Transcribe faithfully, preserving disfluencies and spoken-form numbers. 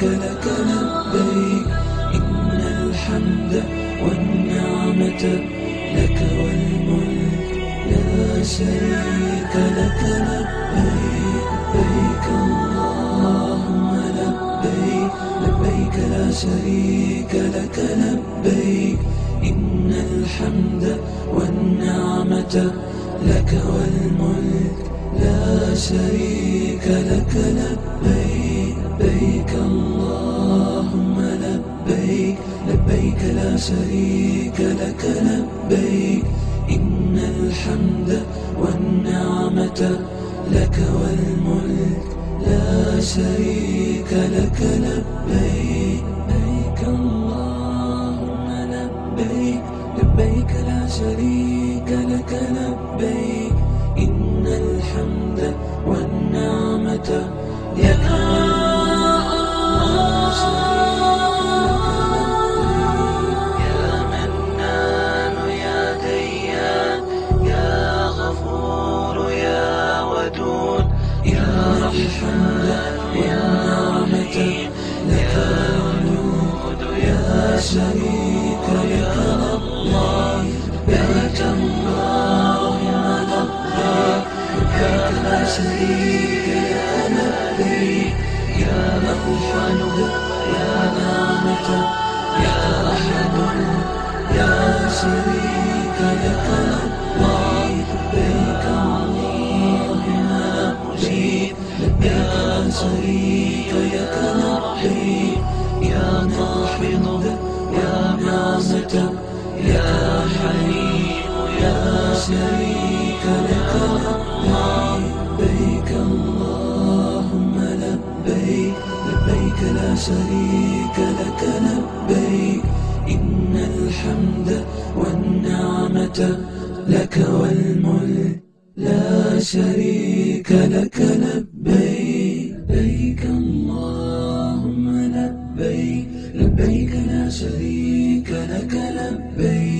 لبيك لك لبيك إن الحمد والنعمة لك والملك لا شريك لك لبيك لبيك اللهم لبيك لبيك لا شريك لك لبيك إن الحمد والنعمة لك والملك لا شريك لك لبيك لبيك اللهم لبيك لبيك لا شريك لك لبيك إن الحمد والنعمة لك والملك لا شريك لك لبيك لبيك اللهم لبيك لبيك لا شريك لك لبيك إن الحمد والنعمة لك يا منان يا ديان يا غفور يا ودود يا رحمن يا نعمة لك الوجود يا شريك لك الله لبيك اللهم لبيك لبيك لا شريك يا لبيك يا مغفور يا نعمة يا أحد يا شريك لك لبيك لبيك اللهم لبيك لبيك لا شريك لك لبيك يا ناحض يا ناصت يا حليم يا شريك لك لبيك اللهم لبيك لبيك لا شريك لك لبيك إن الحمد والنعمة لك والملك لا شريك لك لبيك لبيك اللهم لبيك لبيك لا شريك لك لبيك